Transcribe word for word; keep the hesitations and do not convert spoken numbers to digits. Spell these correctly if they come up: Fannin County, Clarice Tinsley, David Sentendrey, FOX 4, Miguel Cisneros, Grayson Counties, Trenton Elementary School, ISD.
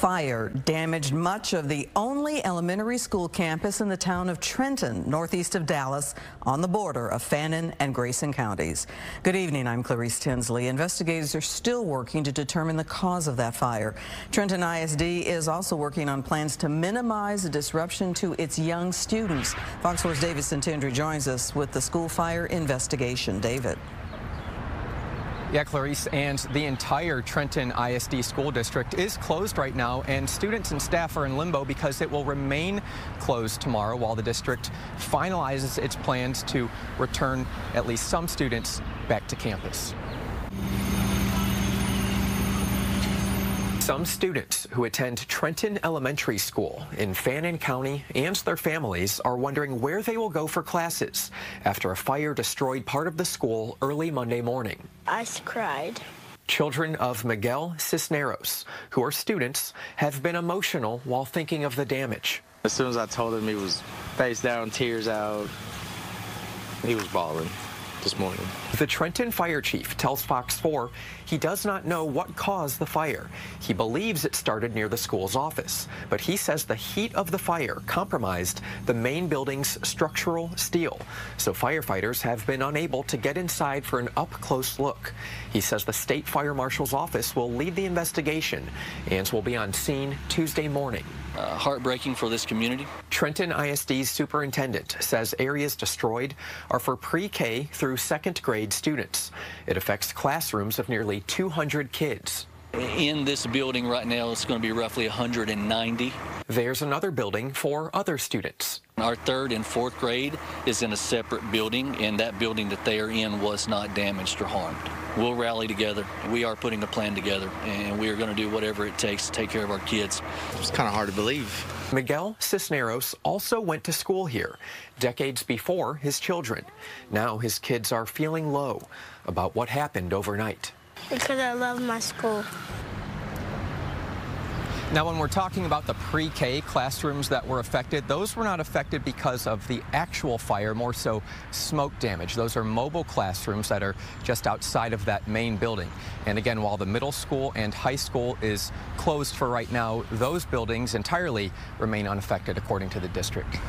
Fire damaged much of the only elementary school campus in the town of Trenton, northeast of Dallas, on the border of Fannin and Grayson counties. Good evening, I'm Clarice Tinsley. Investigators are still working to determine the cause of that fire. Trenton I S D is also working on plans to minimize the disruption to its young students. Fox four's David Sentendrey joins us with the school fire investigation. David. Yeah, Clarice, and the entire Trenton I S D school district is closed right now, and students and staff are in limbo because it will remain closed tomorrow while the district finalizes its plans to return at least some students back to campus. Some students who attend Trenton Elementary School in Fannin County and their families are wondering where they will go for classes after a fire destroyed part of the school early Monday morning. I cried. Children of Miguel Cisneros, who are students, have been emotional while thinking of the damage. As soon as I told him, he was face down, tears out. He was bawling this morning. The Trenton fire chief tells Fox four he does not know what caused the fire. He believes it started near the school's office, but he says the heat of the fire compromised the main building's structural steel, so firefighters have been unable to get inside for an up-close look. He says the state fire marshal's office will lead the investigation and will be on scene Tuesday morning. Uh, heartbreaking for this community. Trenton I S D's superintendent says areas destroyed are for pre-K through second grade students. It affects classrooms of nearly two hundred kids. In this building right now, it's going to be roughly one hundred ninety. There's another building for other students. Our third and fourth grade is in a separate building, and that building that they are in was not damaged or harmed. We'll rally together. We are putting a plan together, and we are going to do whatever it takes to take care of our kids. It's kind of hard to believe. Miguel Cisneros also went to school here decades before his children. Now his kids are feeling low about what happened overnight. Because I love my school. Now, when we're talking about the pre-K classrooms that were affected, those were not affected because of the actual fire, more so smoke damage. Those are mobile classrooms that are just outside of that main building. And again, while the middle school and high school is closed for right now, those buildings entirely remain unaffected, according to the district.